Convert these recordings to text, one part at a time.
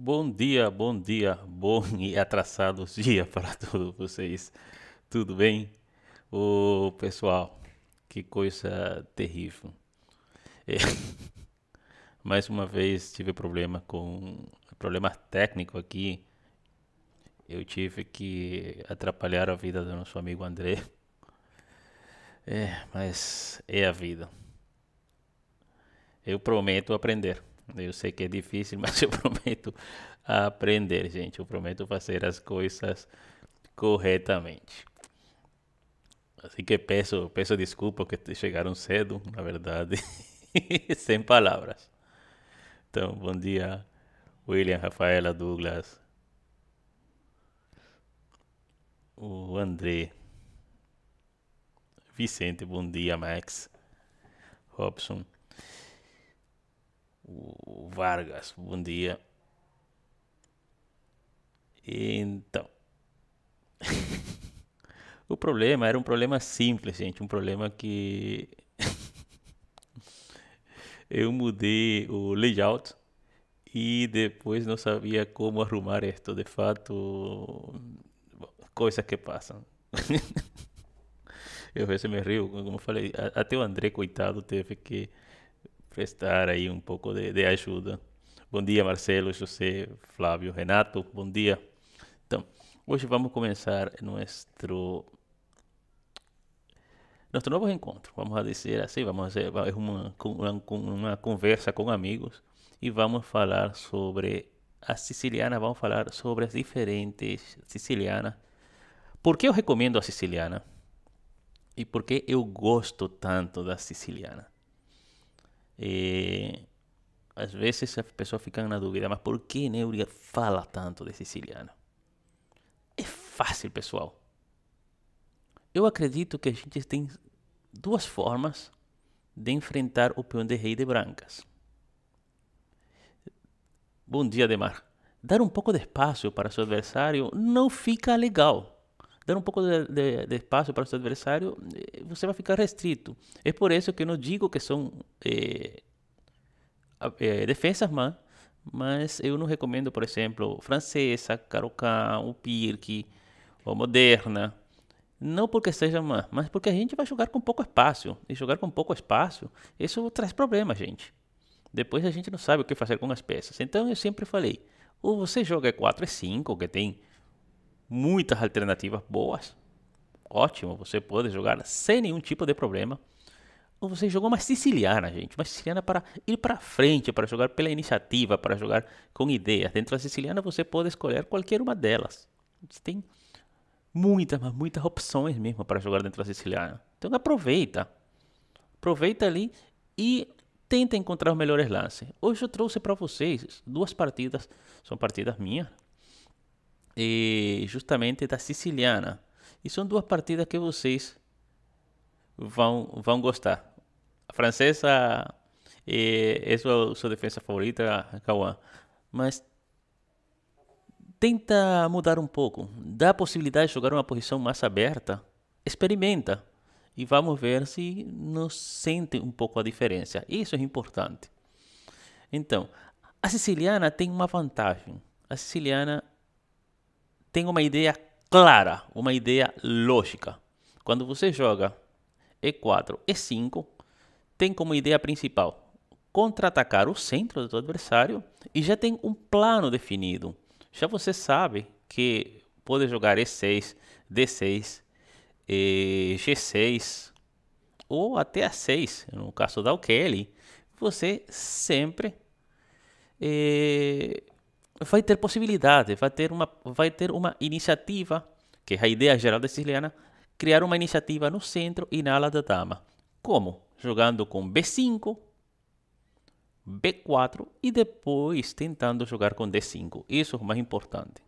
Bom dia, bom e atrasado dia para todos vocês. Tudo bem? Ô, pessoal, que coisa terrível. É. Mais uma vez tive problema técnico aqui. Eu tive que atrapalhar a vida do nosso amigo André. É, mas é a vida. Eu prometo aprender. Eu sei que é difícil, mas eu prometo aprender, gente. Eu prometo fazer as coisas corretamente. Assim que peço desculpa que chegaram cedo, na verdade, sem palavras. Então, bom dia, William, Rafaela, Douglas, o André, Vicente, bom dia, Max, Robson. O Vargas, bom dia. Então, o problema era um problema simples, gente. Um problema que eu mudei o layout e depois não sabia como arrumar isto. De fato, coisas que passam. Eu às vezes me rio, como eu falei. Até o André, coitado, teve que prestar aí um pouco de ajuda. Bom dia, Marcelo, José, Flávio, Renato, bom dia. Então, hoje vamos começar nosso novo encontro, vamos dizer assim, vamos fazer uma conversa com amigos e vamos falar sobre a siciliana, vamos falar sobre as diferentes sicilianas. Por que eu recomendo a siciliana? E por que eu gosto tanto da siciliana? E às vezes as pessoas ficam na dúvida, mas por que Neuri fala tanto de siciliana? É fácil, pessoal. Eu acredito que a gente tem duas formas de enfrentar o peão de rei de brancas. Bom dia, Demar. Dar um pouco de espaço para seu adversário não fica legal. Dar um pouco de espaço para o seu adversário, você vai ficar restrito. É por isso que eu não digo que são defensas má, mas eu não recomendo, por exemplo, francesa, Caruana, o Pirque, ou moderna. Não porque seja má, mas porque a gente vai jogar com pouco espaço. E jogar com pouco espaço, isso traz problemas, gente. Depois a gente não sabe o que fazer com as peças. Então eu sempre falei, ou você joga E4, E5, que tem muitas alternativas boas, ótimo, você pode jogar sem nenhum tipo de problema, ou você jogou uma siciliana, gente, uma siciliana para ir para frente, para jogar pela iniciativa, para jogar com ideias. Dentro da siciliana você pode escolher qualquer uma delas, você tem muitas, mas muitas opções mesmo para jogar dentro da siciliana. Então aproveita ali e tenta encontrar os melhores lances. Hoje eu trouxe para vocês duas partidas, são partidas minhas, justamente da siciliana, e são duas partidas que vocês vão gostar. A francesa é a sua defesa favorita, Caruana, mas tenta mudar um pouco, dá a possibilidade de jogar uma posição mais aberta, experimenta e vamos ver se nos sente um pouco a diferença. Isso é importante. Então, a siciliana tem uma vantagem. A siciliana tem uma ideia clara, uma ideia lógica. Quando você joga E4, E5, tem como ideia principal contra-atacar o centro do seu adversário e já tem um plano definido. Já você sabe que pode jogar E6, D6, G6 ou até A6. No caso da O'Kelly, você sempre vai ter possibilidade, vai ter uma iniciativa, que é a ideia geral da siciliana, criar uma iniciativa no centro e na ala da dama. Como? Jogando com B5, B4 e depois tentando jogar com D5. Isso é o mais importante.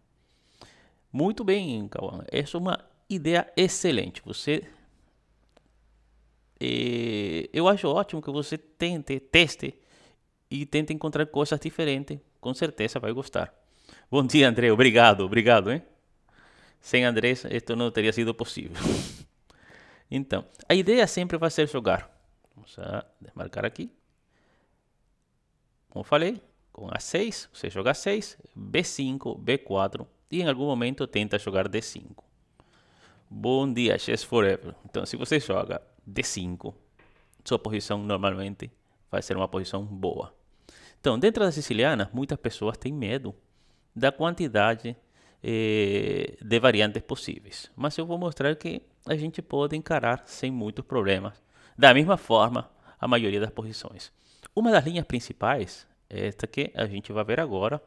Muito bem, Caruana. Essa é uma ideia excelente. Eu acho ótimo que você teste e tente encontrar coisas diferentes. Com certeza vai gostar. Bom dia, André. Obrigado, hein? Sem André, isso não teria sido possível. Então, a ideia sempre vai ser jogar. Vamos a desmarcar aqui. Como falei, com A6, você joga A6, B5, B4 e em algum momento tenta jogar D5. Bom dia, Chess Forever. Então, se você joga D5, sua posição normalmente vai ser uma posição boa. Então, dentro da siciliana, muitas pessoas têm medo da quantidade de variantes possíveis. Mas eu vou mostrar que a gente pode encarar sem muitos problemas. Da mesma forma, a maioria das posições. Uma das linhas principais é esta que a gente vai ver agora,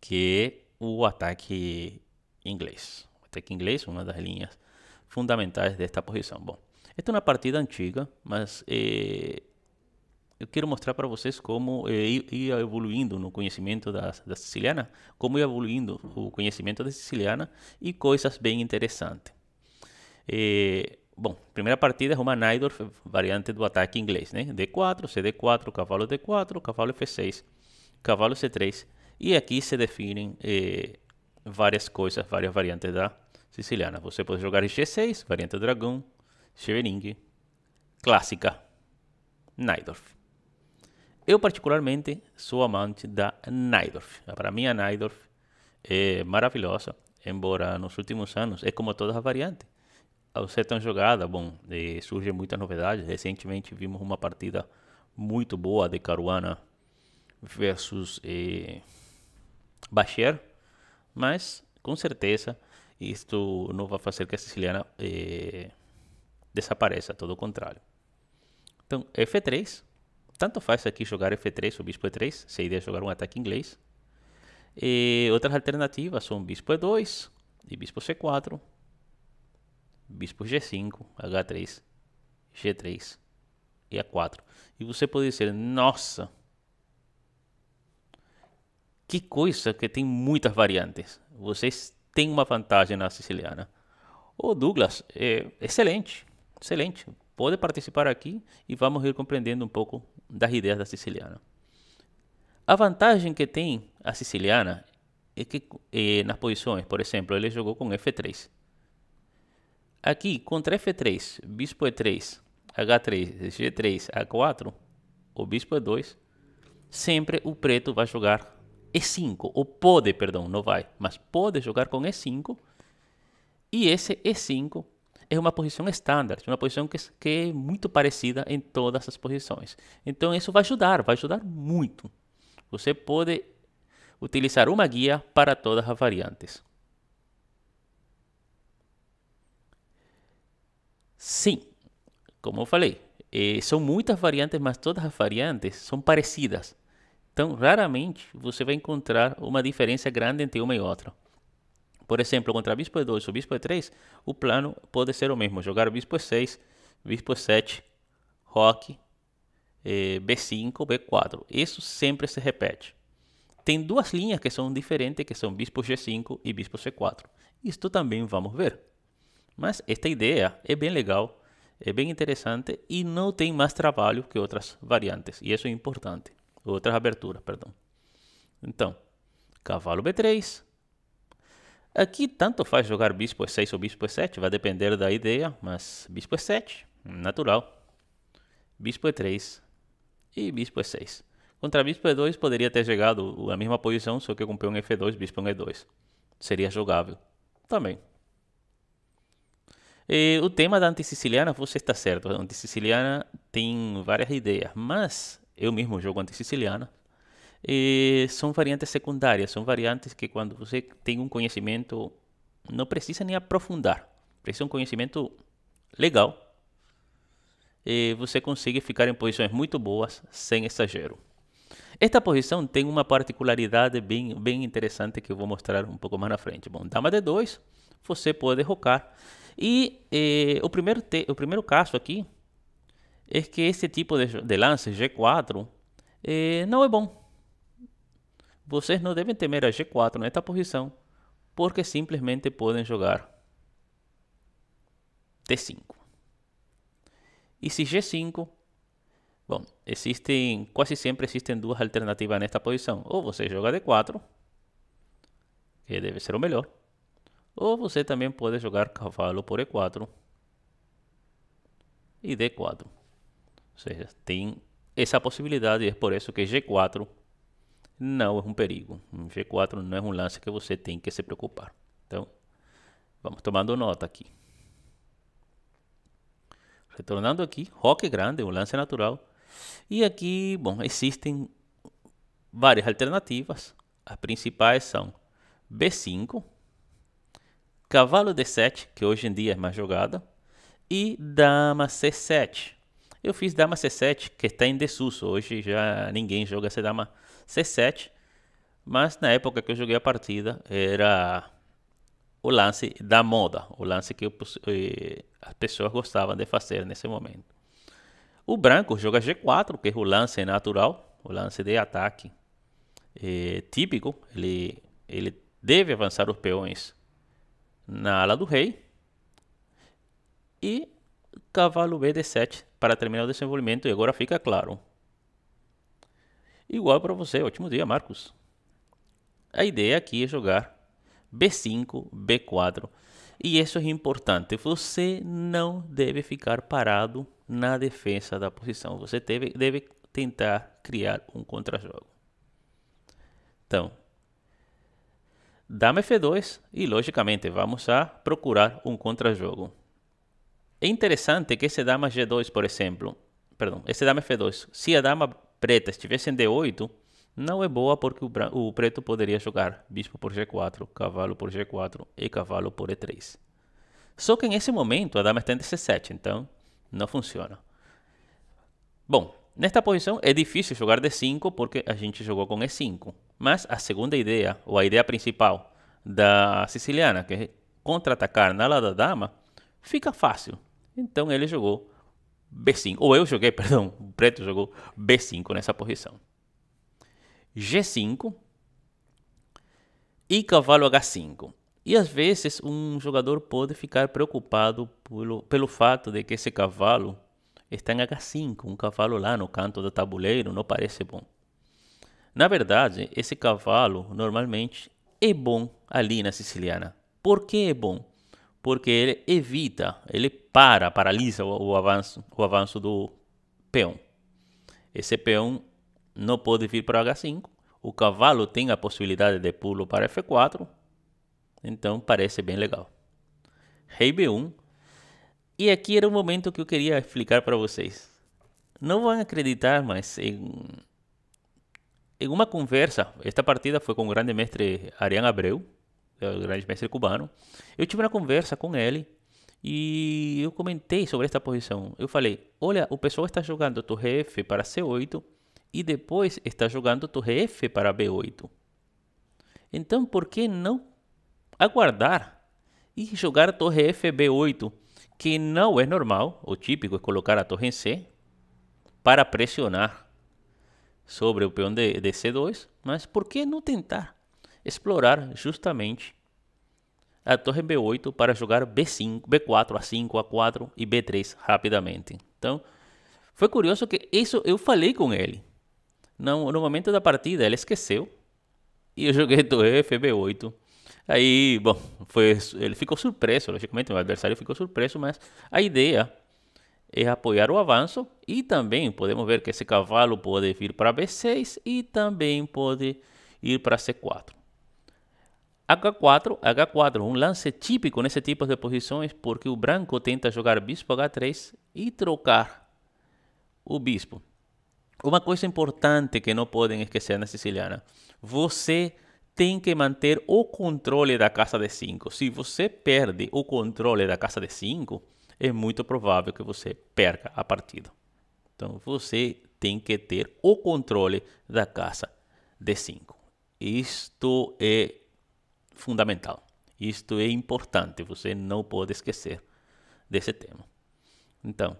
que é o ataque inglês. O ataque inglês é uma das linhas fundamentais desta posição. Bom, esta é uma partida antiga, mas eu quero mostrar para vocês como ia evoluindo no conhecimento da siciliana, como ia evoluindo o conhecimento da siciliana e coisas bem interessantes. Bom, primeira partida é uma Najdorf, variante do ataque inglês, né? D4, CD4, cavalo D4, cavalo F6, cavalo C3. E aqui se definem várias coisas, várias variantes da siciliana. Você pode jogar G6, variante Dragón, Scheveningen, clássica, Najdorf. Eu, particularmente, sou amante da Najdorf. Para mim, a Najdorf é maravilhosa, embora nos últimos anos, é como todas as variantes. Ao ser tão jogada, bom, surgem muitas novidades. Recentemente, vimos uma partida muito boa de Caruana versus Bachier. Mas, com certeza, isto não vai fazer que a siciliana desapareça, todo o contrário. Então, F3. Tanto faz aqui jogar F3 ou bispo E3, se a ideia é jogar um ataque inglês. E outras alternativas são bispo E2 e bispo C4, bispo G5, H3, G3 e A4. E você pode dizer, nossa, que coisa que tem muitas variantes. Vocês têm uma vantagem na siciliana. O Douglas, excelente, excelente. Pode participar aqui e vamos ir compreendendo um pouco das ideias da siciliana. A vantagem que tem a siciliana é que nas posições, por exemplo, ele jogou com F3. Aqui, contra F3, bispo E3, H3, G3, A4, ou bispo E2, sempre o preto vai jogar E5, ou pode, perdão, não vai, mas pode jogar com E5, e esse E5 é uma posição standard, uma posição que é muito parecida em todas as posições. Então isso vai ajudar muito. Você pode utilizar uma guia para todas as variantes. Sim, como eu falei, são muitas variantes, mas todas as variantes são parecidas. Então raramente você vai encontrar uma diferença grande entre uma e outra. Por exemplo, contra bispo E2 ou bispo E3, o plano pode ser o mesmo. Jogar bispo E6, bispo E7, roque, B5, B4. Isso sempre se repete. Tem duas linhas que são diferentes, que são bispo G5 e bispo C4. Isto também vamos ver. Mas esta ideia é bem legal, é bem interessante e não tem mais trabalho que outras variantes. E isso é importante. Outras aberturas, perdão. Então, cavalo B3. Aqui tanto faz jogar bispo E6 ou bispo E7, vai depender da ideia, mas bispo E7, natural, bispo E3 e bispo E6. Contra bispo E2 poderia ter chegado a mesma posição, só que com peão F2, bispo E2. Seria jogável também. E o tema da antissiciliana, você está certo, a antissiciliana tem várias ideias, mas eu mesmo jogo antissiciliana. São variantes secundárias, são variantes que quando você tem um conhecimento não precisa nem aprofundar, precisa um conhecimento legal e você consegue ficar em posições muito boas sem exagero. Esta posição tem uma particularidade bem interessante que eu vou mostrar um pouco mais na frente. Bom, dama D2, você pode rocar e o primeiro caso aqui é que esse tipo de lance G4 não é bom. Vocês não devem temer a G4 nesta posição, porque simplesmente podem jogar T5. E se G5, bom, quase sempre existem duas alternativas nesta posição. Ou você joga D4, que deve ser o melhor, ou você também pode jogar cavalo por E4 e D4. Ou seja, tem essa possibilidade e é por isso que G4 não é um perigo. Um G4 não é um lance que você tem que se preocupar. Então, vamos tomando nota aqui. Retornando aqui, roque grande, um lance natural. E aqui, bom, existem várias alternativas. As principais são B5, cavalo D7, que hoje em dia é mais jogada, e dama C7. Eu fiz dama C7, que está em desuso. Hoje já ninguém joga essa dama C7, mas na época que eu joguei a partida era o lance da moda, o lance que as pessoas gostavam de fazer nesse momento. O branco joga G4, que é o lance natural, o lance de ataque típico. Ele deve avançar os peões na ala do rei. E cavalo B D7 para terminar o desenvolvimento. E agora fica claro. Igual para você. Ótimo dia, Marcos. A ideia aqui é jogar B5, B4. E isso é importante. Você não deve ficar parado na defesa da posição. Você deve tentar criar um contra-jogo. Então, dama F2 e, logicamente, vamos a procurar um contra-jogo. É interessante que esse dama G2, por exemplo, perdão, esse dama F2, se a dama preta estivesse em D8, não é boa porque o preto poderia jogar bispo por G4, cavalo por G4 e cavalo por E3. Só que nesse momento a dama está em D7, então não funciona. Bom, nesta posição é difícil jogar D5 porque a gente jogou com E5. Mas a segunda ideia, ou a ideia principal da siciliana, que é contra-atacar na ala da dama, fica fácil. Então ele jogou B5, ou eu joguei, perdão, o preto jogou B5 nessa posição. G5 e cavalo H5. E às vezes um jogador pode ficar preocupado pelo fato de que esse cavalo está em H5, um cavalo lá no canto do tabuleiro não parece bom. Na verdade, esse cavalo normalmente é bom ali na siciliana. Por que é bom? Porque ele evita, ele paralisa o avanço do peão. Esse peão não pode vir para H5. O cavalo tem a possibilidade de pulo para F4. Então parece bem legal. Rei B1. E aqui era o momento que eu queria explicar para vocês. Não vão acreditar, mas em uma conversa, esta partida foi com o grande mestre Ariane Abreu, o grande mestre cubano. Eu tive uma conversa com ele e eu comentei sobre esta posição. Eu falei, olha, o pessoal está jogando torre F para C8 e depois está jogando torre F para B8. Então, por que não aguardar e jogar torre F B8, que não é normal, o típico é colocar a torre em C para pressionar sobre o peão de C2, mas por que não tentar explorar justamente a torre B8 para jogar B5, B4, A5, A4 e B3 rapidamente? Então, foi curioso que isso eu falei com ele. No momento da partida, ele esqueceu e eu joguei torre FB8. Aí, bom, ele ficou surpreso, logicamente, meu adversário ficou surpreso, mas a ideia é apoiar o avanço e também podemos ver que esse cavalo pode vir para B6 e também pode ir para C4. H4, um lance típico nesse tipo de posições porque o branco tenta jogar bispo H3 e trocar o bispo. Uma coisa importante que não podem esquecer na siciliana, você tem que manter o controle da casa de 5. Se você perde o controle da casa de 5, é muito provável que você perca a partida. Então, você tem que ter o controle da casa D5. Isto é fundamental. Isto é importante. Você não pode esquecer desse tema. Então,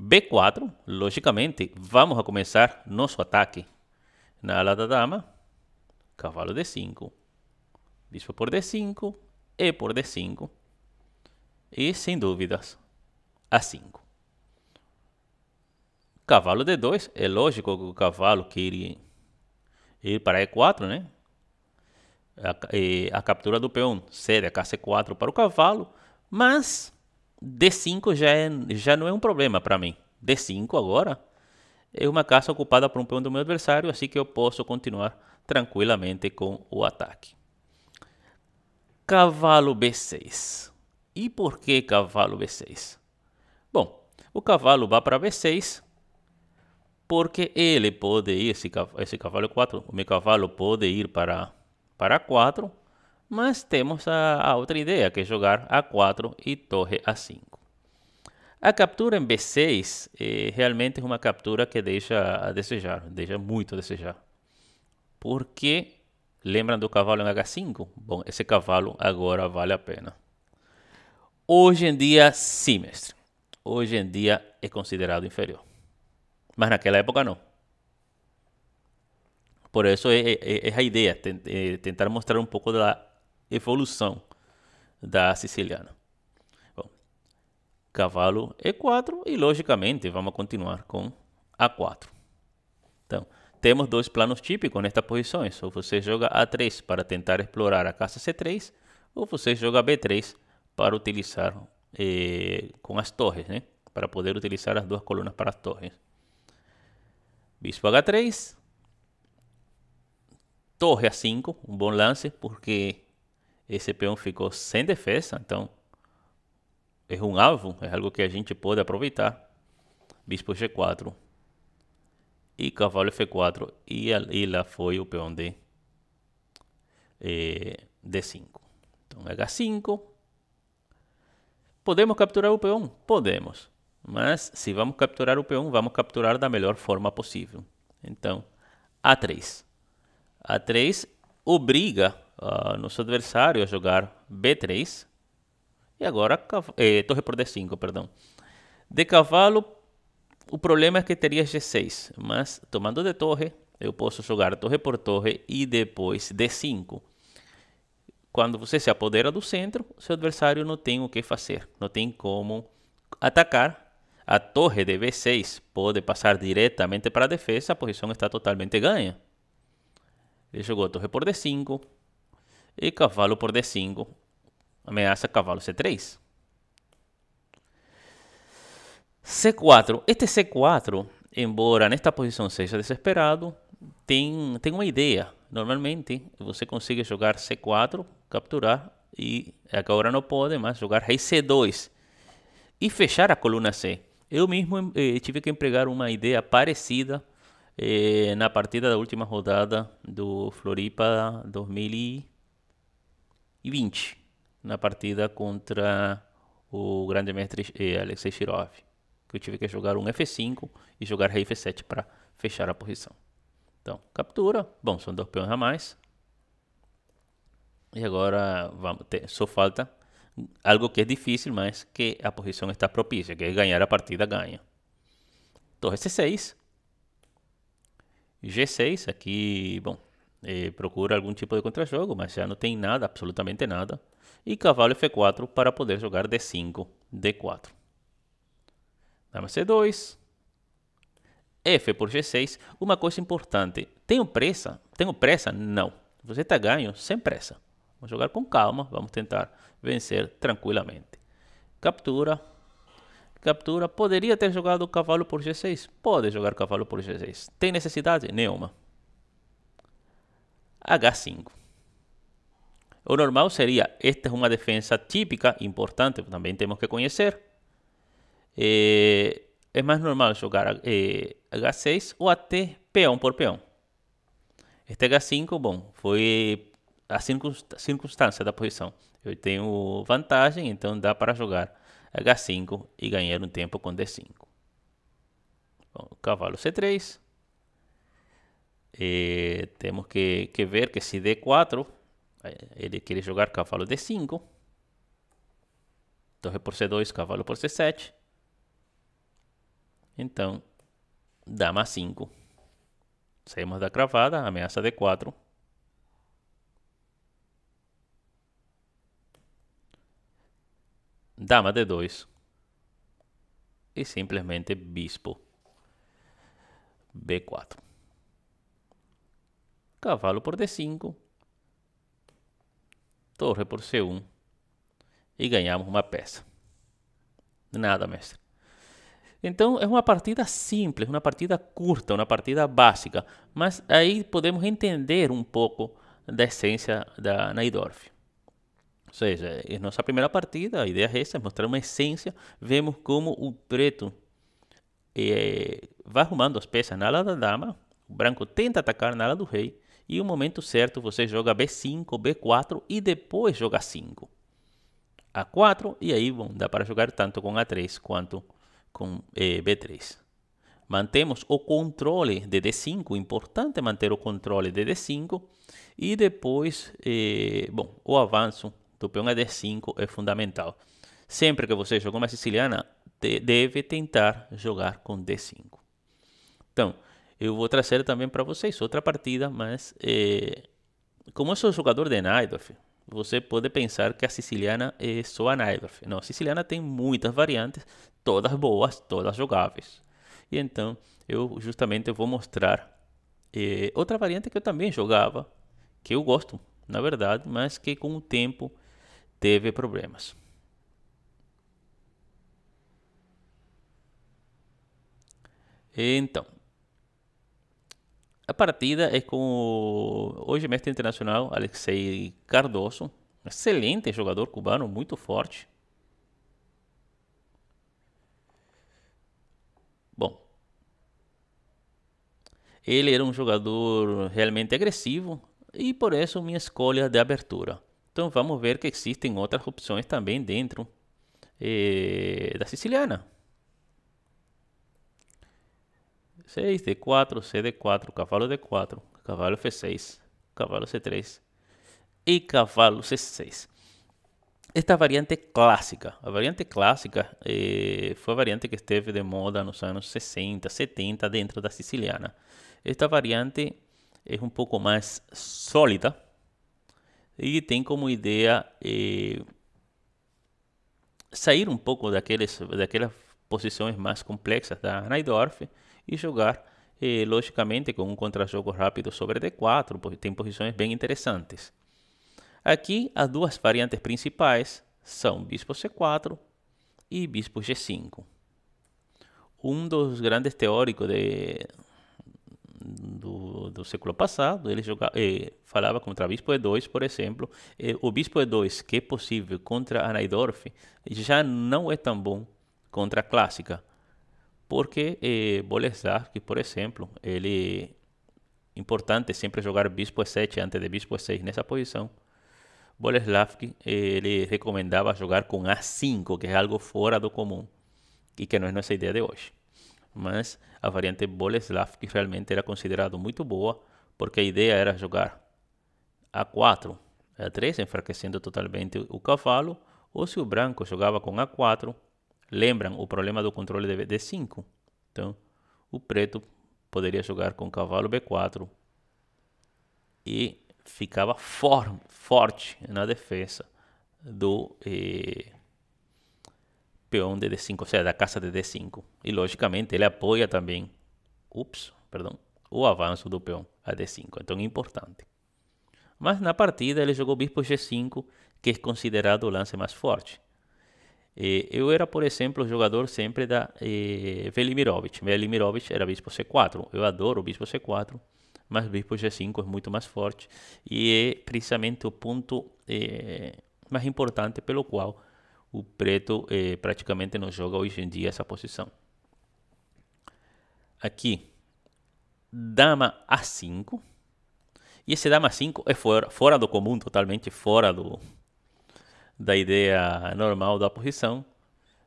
B4, logicamente, vamos começar nosso ataque na ala da dama. Cavalo D5. Bispo por D5. E por D5. E, sem dúvidas, A5. Cavalo D2, é lógico que o cavalo queria ir para E4, né? A captura do peão cede a KC4 para o cavalo, mas D5 já não é um problema para mim. D5 agora é uma casa ocupada por um peão do meu adversário, assim que eu posso continuar tranquilamente com o ataque. Cavalo B6. E por que cavalo B6? Bom, o cavalo vai para B6 porque ele pode ir, esse cavalo 4, o meu cavalo pode ir para A4, mas temos a outra ideia, que é jogar A4 e torre A5. A captura em B6 realmente é uma captura que deixa a desejar, deixa muito a desejar. Porque, lembram do cavalo em H5? Bom, esse cavalo agora vale a pena. Hoje em dia, sim, mestre. Hoje em dia é considerado inferior. Mas naquela época não. Por isso é a ideia, tentar mostrar um pouco da evolução da siciliana. Bom, cavalo E4 e, logicamente, vamos continuar com A4. Então, temos dois planos típicos nestas posições. Ou você joga A3 para tentar explorar a casa C3, ou você joga B3 para utilizar com as torres, né? Para poder utilizar as duas colunas para as torres. Bispo H3. Torre A5, um bom lance, porque esse peão ficou sem defesa, então é um alvo, é algo que a gente pode aproveitar. Bispo G4 e cavalo F4, e lá foi o peão de D5. Então H5, podemos capturar o peão? Podemos, mas se vamos capturar o peão, vamos capturar da melhor forma possível. Então A3. A3 obriga nosso adversário a jogar B3. E agora torre por D5, perdão. De cavalo, o problema é que teria G6. Mas tomando de torre, eu posso jogar torre por torre e depois D5. Quando você se apodera do centro, seu adversário não tem o que fazer. Não tem como atacar. A torre de B6 pode passar diretamente para a defesa. A posição está totalmente ganha. Ele jogou torre por D5 e cavalo por D5, ameaça cavalo C3. C4. Este C4, embora nesta posição seja desesperado, tem uma ideia. Normalmente você consegue jogar C4, capturar, e agora não pode mais jogar rei C2 e fechar a coluna C. Eu mesmo tive que empregar uma ideia parecida na partida da última rodada do Floripa 2020, na partida contra o grande mestre Alexei Shirov, que eu tive que jogar um F5 e jogar rei F7 para fechar a posição. Então, captura. Bom, são dois peões a mais. E agora vamos ter, só falta algo que é difícil, mas que a posição está propícia, que é ganhar a partida, ganha. Torre C6. G6, aqui, bom, procura algum tipo de contrajogo, mas já não tem nada, absolutamente nada. E cavalo F4 para poder jogar D5, D4. Dama C2. F por G6. Uma coisa importante, tenho pressa? Tenho pressa? Não. Você está ganho sem pressa. Vamos jogar com calma, vamos tentar vencer tranquilamente. Captura. Captura. Poderia ter jogado cavalo por G6? Pode jogar cavalo por G6. Tem necessidade? Nenhuma. H5. O normal seria, esta é uma defesa típica, importante, também temos que conhecer. É mais normal jogar H6 ou até peão por peão. Este H5, bom, foi a circunstância da posição. Eu tenho vantagem, então dá para jogar H5 e ganhar um tempo com D5. Bom, cavalo C3. Temos que ver que se D4, ele quer jogar cavalo D5. Torre por C2, cavalo por C7. Então, dama 5. Saímos da cravada, ameaça D4. Dama D2 e simplesmente bispo B4. Cavalo por D5, torre por C1 e ganhamos uma peça. Nada, mestre. Então é uma partida simples, uma partida curta, uma partida básica, mas aí podemos entender um pouco da essência da Najdorf. Ou seja, em nossa primeira partida, a ideia é essa, mostrar uma essência, vemos como o preto vai arrumando as peças na ala da dama, o branco tenta atacar na ala do rei, e no momento certo você joga B5, B4 e depois joga 5. A4, e aí bom, dá para jogar tanto com A3 quanto com B3. Mantemos o controle de D5, importante manter o controle de D5, e depois bom, o avanço do peão a D5 é fundamental. Sempre que você joga uma siciliana, deve tentar jogar com D5. Então, eu vou trazer também para vocês outra partida, mas como eu sou jogador de Najdorf, você pode pensar que a siciliana é só a Najdorf. Não, a siciliana tem muitas variantes, todas boas, todas jogáveis. E então, eu justamente vou mostrar outra variante que eu também jogava, que eu gosto, na verdade, mas que com o tempo teve problemas. Então, a partida é com hoje mestre internacional Alexei Cardoso, excelente jogador cubano, muito forte. Bom, ele era um jogador realmente agressivo e por isso minha escolha de abertura. Então vamos ver que existem outras opções também dentro da siciliana. 6, D4, CD4, cavalo D4, cavalo F6, cavalo C3 e cavalo C6. Esta variante é clássica. A variante clássica foi a variante que esteve de moda nos anos 60, 70 dentro da siciliana. Esta variante é um pouco mais sólida e tem como ideia sair um pouco daquelas posições mais complexas da Najdorf e jogar, logicamente, com um contra-jogo rápido sobre D4, porque tem posições bem interessantes. Aqui, as duas variantes principais são bispo C4 e bispo G5. Um dos grandes teóricos do século passado, ele falava contra bispo E2, por exemplo. O bispo E2, que é possível contra a Najdorf, já não é tão bom contra a clássica. Porque Boleslavsky, por exemplo, ele é importante sempre jogar bispo E7 antes de bispo E6 nessa posição. Boleslavsky, ele recomendava jogar com A5, que é algo fora do comum e que não é nossa ideia de hoje. Mas a variante Boleslavsky realmente era considerada muito boa, porque a ideia era jogar A4, A3, enfraquecendo totalmente o cavalo, ou se o branco jogava com A4, lembram o problema do controle de D5? Então, o preto poderia jogar com cavalo B4 e ficava forte na defesa do peão de D5, ou seja, da caça de D5. E, logicamente, ele apoia também o avanço do peão a D5. Então, é importante. Mas, na partida, ele jogou bispo G5, que é considerado o lance mais forte. Eu era, por exemplo, jogador sempre da Velimirovic. Velimirovic era bispo C4. Eu adoro o bispo C4, mas bispo G5 é muito mais forte e é precisamente o ponto mais importante pelo qual o preto praticamente não joga hoje em dia essa posição. Aqui, dama A5. E esse dama A5 é fora do comum, totalmente fora da ideia normal da posição,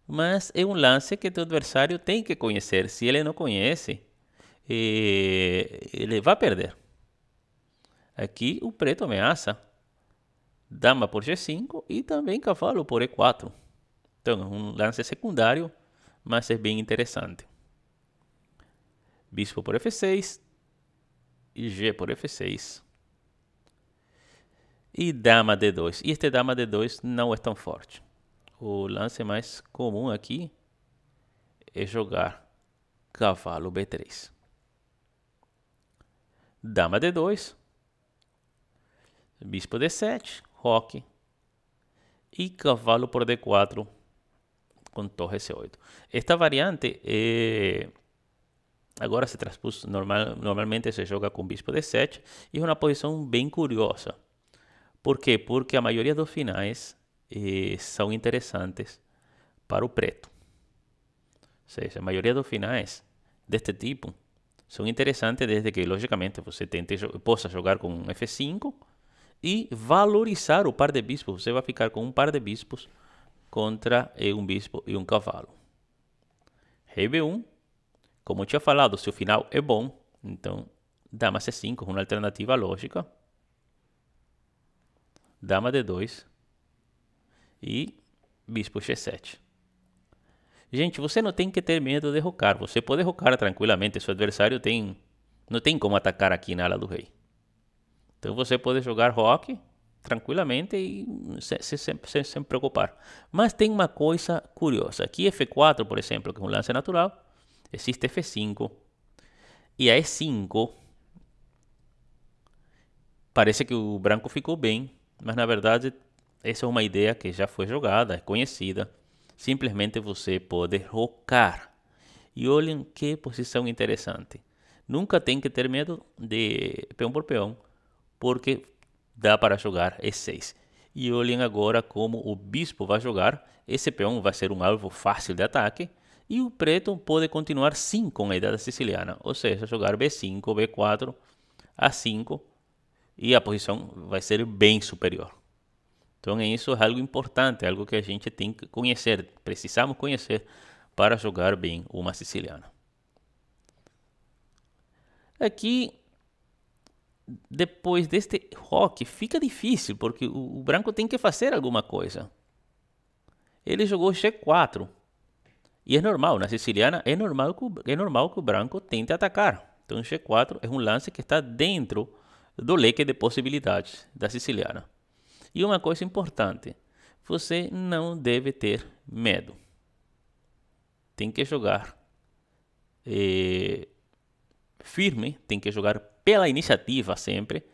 mas é um lance que o adversário tem que conhecer. Se ele não conhece, ele vai perder. Aqui o preto ameaça dama por G5 e também cavalo por E4. Então é um lance secundário, mas é bem interessante. Bispo por F6 e G por F6. E dama D2. E este dama D2 não é tão forte. O lance mais comum aqui é jogar cavalo B3. Dama D2. Bispo D7. Roque. E cavalo por D4. con torre C8. Esta variante agora se transpuso, normalmente se joga com bispo D7, e é uma posição bem curiosa. Por quê? Porque a maioria dos finais são interessantes para o preto. Ou seja, a maioria dos finais deste tipo são interessantes desde que, logicamente, você tente, possa jogar com um F5 e valorizar o par de bispos. Você vai ficar com um par de bispos contra um bispo e um cavalo. Rei B1, como eu tinha falado, se o final é bom, então dama C5 é uma alternativa lógica. Dama D2 e bispo G7. Gente, você não tem que ter medo de rocar. Você pode rocar tranquilamente. Seu adversário não tem como atacar aqui na ala do rei. Então você pode jogar roque tranquilamente e sem preocupar. Mas tem uma coisa curiosa. Aqui F4, por exemplo, que é um lance natural. Existe F5. E a E5. Parece que o branco ficou bem. Mas na verdade, essa é uma ideia que já foi jogada, é conhecida. Simplesmente você pode rocar. E olhem que posição interessante. Nunca tem que ter medo de peão por peão, porque dá para jogar E6. E olhem agora como o bispo vai jogar. Esse peão vai ser um alvo fácil de ataque. E o preto pode continuar sim com a ideia siciliana. Ou seja, jogar B5, B4, A5. E a posição vai ser bem superior. Então isso é algo importante, algo que a gente tem que conhecer, precisamos conhecer para jogar bem uma siciliana. Aqui, depois deste roque, fica difícil, porque o branco tem que fazer alguma coisa. Ele jogou G4, e é normal, na siciliana é normal que o branco tente atacar. Então G4 é um lance que está dentro do leque de possibilidades da siciliana. E uma coisa importante, você não deve ter medo. Tem que jogar firme, tem que jogar pela iniciativa sempre.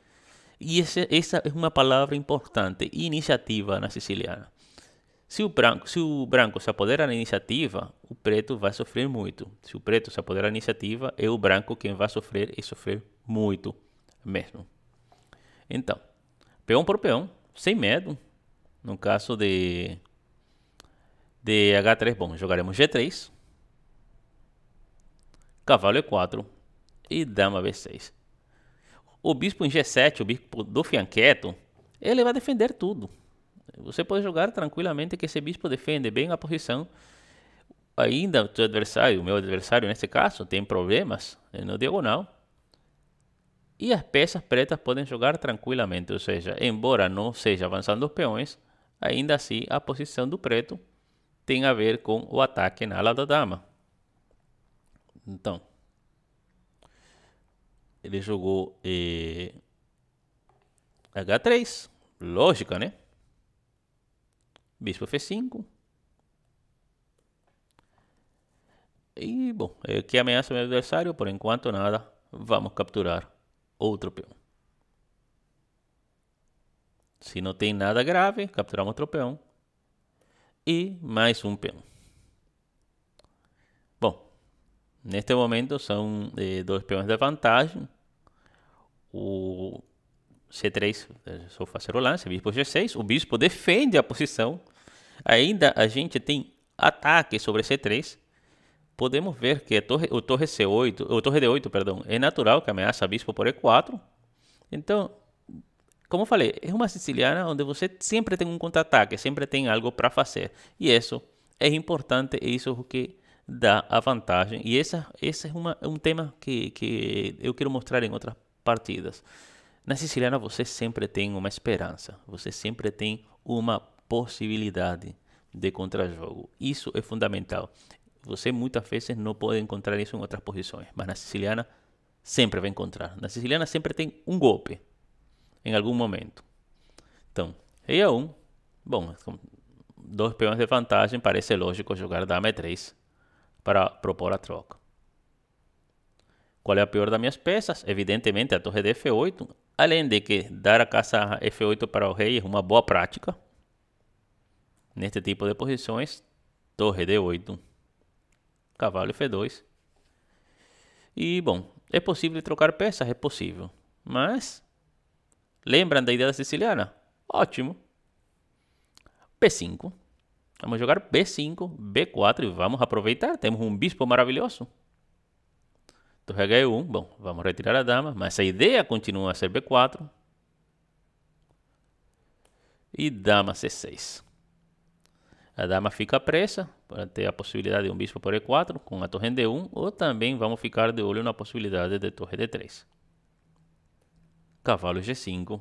E essa é uma palavra importante, iniciativa na siciliana. Se o branco se apoderar da iniciativa, o preto vai sofrer muito. Se o preto se apoderar da iniciativa, é o branco quem vai sofrer e sofrer muito mesmo. Então, peão por peão. Sem medo, no caso de H3, bom, jogaremos G3, cavalo E4 e dama B6. O bispo em G7, o bispo do fianqueto, ele vai defender tudo. Você pode jogar tranquilamente que esse bispo defende bem a posição. Ainda o seu adversário, o meu adversário nesse caso, tem problemas no diagonal. E as peças pretas podem jogar tranquilamente, ou seja, embora não seja avançando os peões, ainda assim a posição do preto tem a ver com o ataque na ala da dama. Então, ele jogou H3, lógica, né? Bispo F5. E, bom, que ameaça o meu adversário, por enquanto nada, vamos capturar outro peão. Se não tem nada grave, capturamos outro peão. E mais um peão. Bom, neste momento são dois peões de vantagem. O C3, só fazer o lance, bispo G6. O bispo defende a posição. Ainda a gente tem ataque sobre C3. Podemos ver que a torre D8, é natural que ameaça bispo por E4. Então, como eu falei, é uma siciliana onde você sempre tem um contra-ataque, sempre tem algo para fazer. E isso é importante, isso é o que dá a vantagem. E essa é um tema que eu quero mostrar em outras partidas. Na siciliana você sempre tem uma esperança, você sempre tem uma possibilidade de contra-jogo. Isso é fundamental. Você muitas vezes não pode encontrar isso em outras posições, mas na siciliana sempre vai encontrar. Na siciliana sempre tem um golpe, em algum momento. Então, rei A1, bom, dois peões de vantagem, parece lógico jogar dama E3 para propor a troca. Qual é a pior das minhas peças? Evidentemente a torre de F8, além de que dar a caça F8 para o rei é uma boa prática. Neste tipo de posições, torre D8, cavalo F2. E, bom, é possível trocar peças? É possível. Mas, lembram da ideia da siciliana? Ótimo. P5. Vamos jogar B5, B4 e vamos aproveitar. Temos um bispo maravilhoso. Torre H1. Bom, vamos retirar a dama. Mas a ideia continua a ser B4. E dama C6. A dama fica presa para ter a possibilidade de um bispo por E4 com a torre em D1. Ou também vamos ficar de olho na possibilidade de torre D3. Cavalo G5.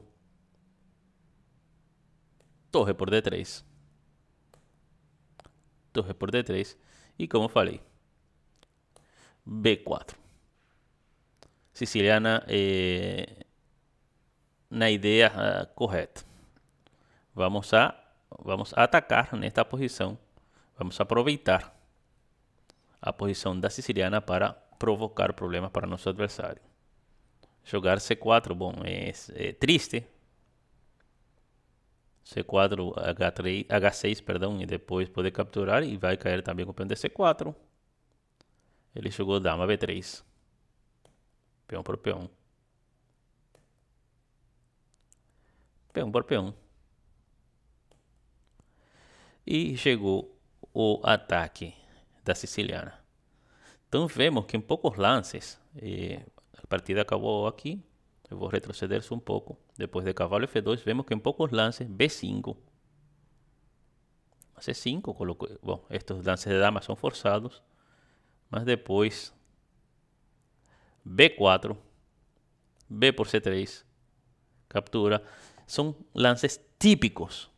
Torre por D3. Torre por D3. E como falei, B4. Siciliana é na ideia correta. Vamos atacar nesta posição. Vamos aproveitar a posição da siciliana para provocar problemas para nosso adversário. Jogar C4, bom, é triste. C4, H6, perdão, e depois poder capturar e vai cair também com o peão de C4. Ele jogou dama B3. Peão por peão. Peão por peão. E chegou o ataque da siciliana. Então vemos que em poucos lances, a partida acabou aqui. Eu vou retroceder um pouco. Depois de cavalo F2, vemos que em poucos lances, B5. C5, coloquei. Bom, estes lances de dama são forçados. Mas depois, B4, B por C3, captura. São lances típicos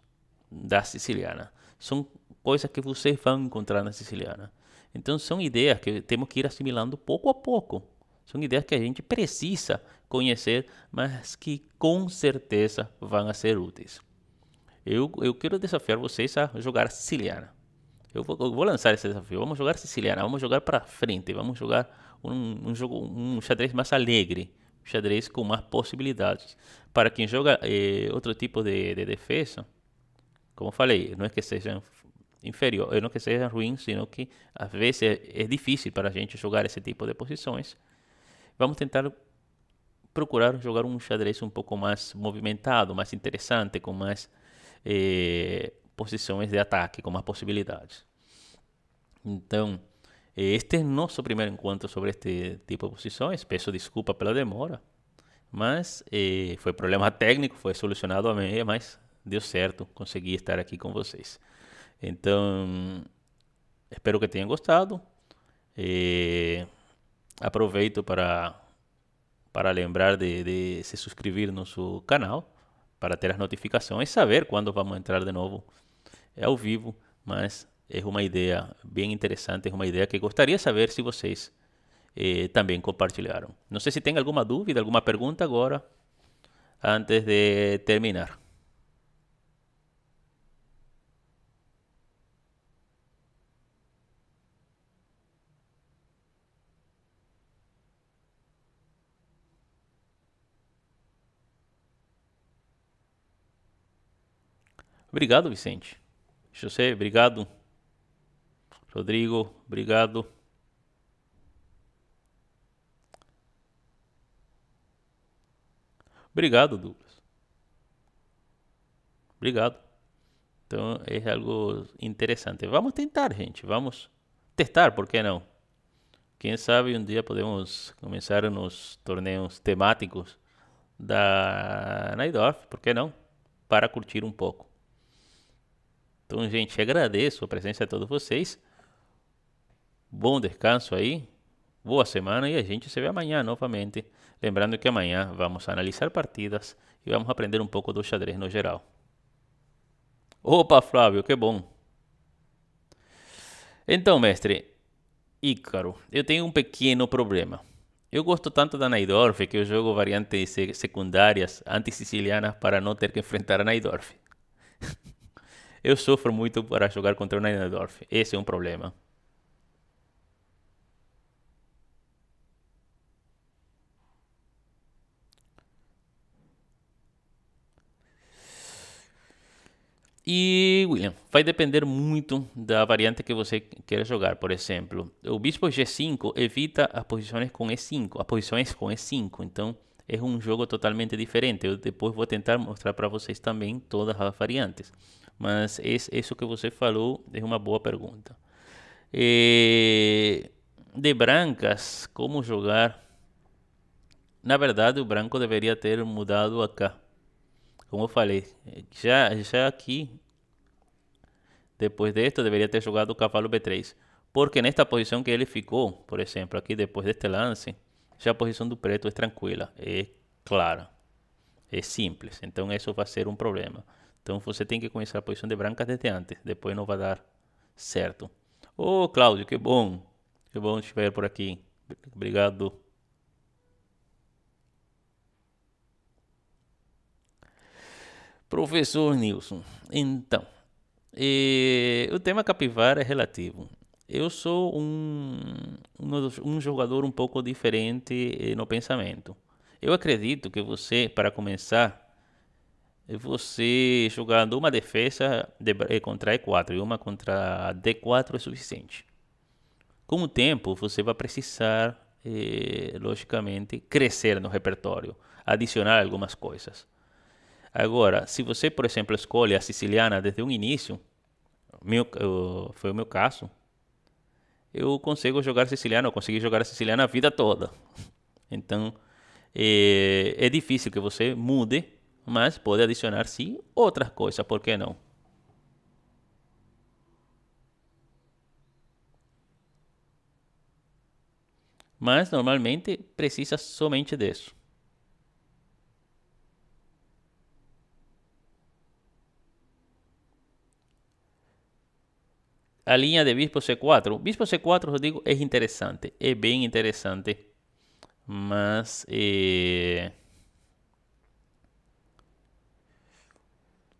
da siciliana. São coisas que vocês vão encontrar na siciliana. Então são ideias que temos que ir assimilando pouco a pouco. São ideias que a gente precisa conhecer, mas que com certeza vão ser úteis. Eu quero desafiar vocês a jogar siciliana. Eu vou lançar esse desafio. Vamos jogar siciliana, vamos jogar para frente, vamos jogar um xadrez mais alegre, um xadrez com mais possibilidades. Para quem joga outro tipo de defesa, como falei, não é que sejam inferior, não é que sejam ruins, sino que às vezes é difícil para a gente jogar esse tipo de posições. Vamos tentar procurar jogar um xadrez um pouco mais movimentado, mais interessante, com mais posições de ataque, com mais possibilidades. Então, este é nosso primeiro encontro sobre este tipo de posições. Peço desculpa pela demora, mas foi problema técnico, foi solucionado a meia, mas deu certo, consegui estar aqui com vocês. Então, espero que tenham gostado. Aproveito para lembrar de se inscrever no nosso canal, para ter as notificações, saber quando vamos entrar de novo ao vivo, mas é uma ideia bem interessante, é uma ideia que gostaria de saber se vocês também compartilharam. Não sei se tem alguma dúvida, alguma pergunta agora, antes de terminar. Obrigado, Vicente. José, obrigado. Rodrigo, obrigado. Obrigado, Douglas. Obrigado. Então, é algo interessante. Vamos tentar, gente. Vamos testar, por que não? Quem sabe um dia podemos começar nos torneios temáticos da Najdorf, por que não? Para curtir um pouco. Então, gente, agradeço a presença de todos vocês. Bom descanso aí. Boa semana e a gente se vê amanhã novamente. Lembrando que amanhã vamos analisar partidas e vamos aprender um pouco do xadrez no geral. Opa, Flávio, que bom. Então, mestre Ícaro, eu tenho um pequeno problema. Eu gosto tanto da Najdorf que eu jogo variantes secundárias anti-sicilianas para não ter que enfrentar a Najdorf. Eu sofro muito para jogar contra o Najdorf. Esse é um problema. E, William, vai depender muito da variante que você quer jogar. Por exemplo, o bispo G5 evita as posições com E5, as posições com E5. Então, é um jogo totalmente diferente. Eu depois vou tentar mostrar para vocês também todas as variantes. Mas isso que você falou é uma boa pergunta. De brancas, como jogar? Na verdade, o branco deveria ter mudado acá. Como eu falei, já aqui, depois desta, deveria ter jogado o cavalo B3. Porque nesta posição que ele ficou, por exemplo, aqui depois deste lance, já a posição do preto é tranquila, é clara, é simples. Então isso vai ser um problema. Então você tem que conhecer a posição de brancas desde antes, depois não vai dar certo. Ô, Cláudio, que bom te ver por aqui. Obrigado. Professor Nilson, então, o tema capivara é relativo. Eu sou um jogador um pouco diferente no pensamento. Eu acredito que você, para começar, você jogando uma defesa contra E4 e uma contra D4 é suficiente. Com o tempo, você vai precisar, logicamente, crescer no repertório, adicionar algumas coisas. Agora, se você, por exemplo, escolhe a siciliana desde o início, foi o meu caso, eu consigo jogar siciliana, eu consegui jogar siciliana a vida toda. Então, é difícil que você mude, mas pode adicionar, sim, outras coisas, por que não? Mas, normalmente, precisa somente disso. A linha de bispo C4. Bispo C4, eu digo, é interessante. É bem interessante. Mas...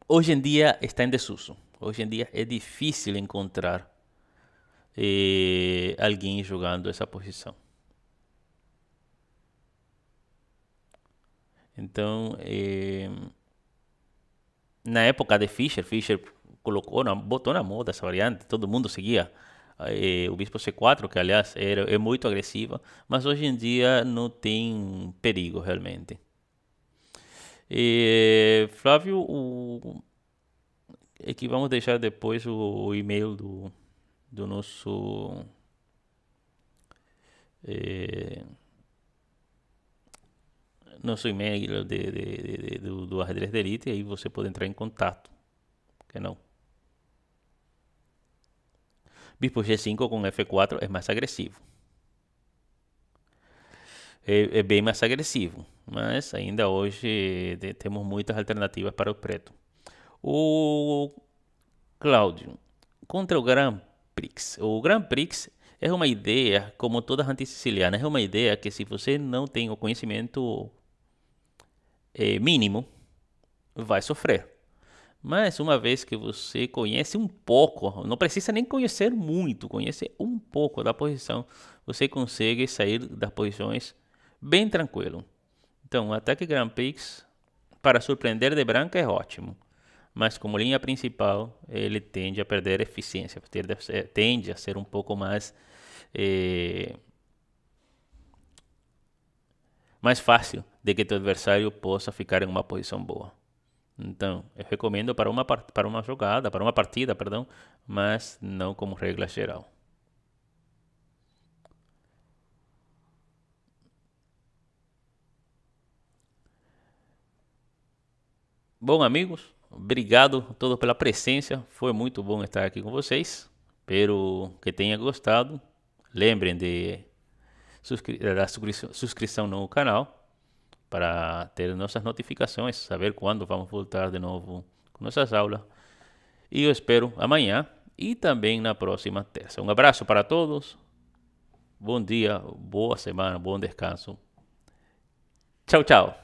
hoje em dia está em desuso. Hoje em dia é difícil encontrar alguém jogando essa posição. Então... na época de Fischer... colocou, botou na moda essa variante, todo mundo seguia o bispo C4, que aliás é muito agressiva, mas hoje em dia não tem perigo realmente. Flávio, é que vamos deixar depois o e-mail do nosso nosso e-mail do Arredrez de Elite, aí você pode entrar em contato, que não. Bispo G5 com F4 é mais agressivo. É bem mais agressivo. Mas ainda hoje temos muitas alternativas para o preto. O Cláudio. Contra o Grand Prix. O Grand Prix é uma ideia, como todas as anti-sicilianas, é uma ideia que se você não tem o conhecimento mínimo, vai sofrer. Mas uma vez que você conhece um pouco, não precisa nem conhecer muito, conhece um pouco da posição, você consegue sair das posições bem tranquilo. Então, o ataque Grand Prix, para surpreender de branca, é ótimo. Mas como linha principal, ele tende a perder eficiência, tende a ser um pouco mais fácil de que teu adversário possa ficar em uma posição boa. Então, eu recomendo para uma partida, perdão, mas não como regra geral. Bom, amigos, obrigado a todos pela presença. Foi muito bom estar aqui com vocês. Espero que tenham gostado. Lembrem da subscrição no canal, para ter nossas notificações, saber quando vamos voltar de novo com nossas aulas. E eu espero amanhã e também na próxima terça. Um abraço para todos. Bom dia, boa semana, bom descanso. Tchau, tchau.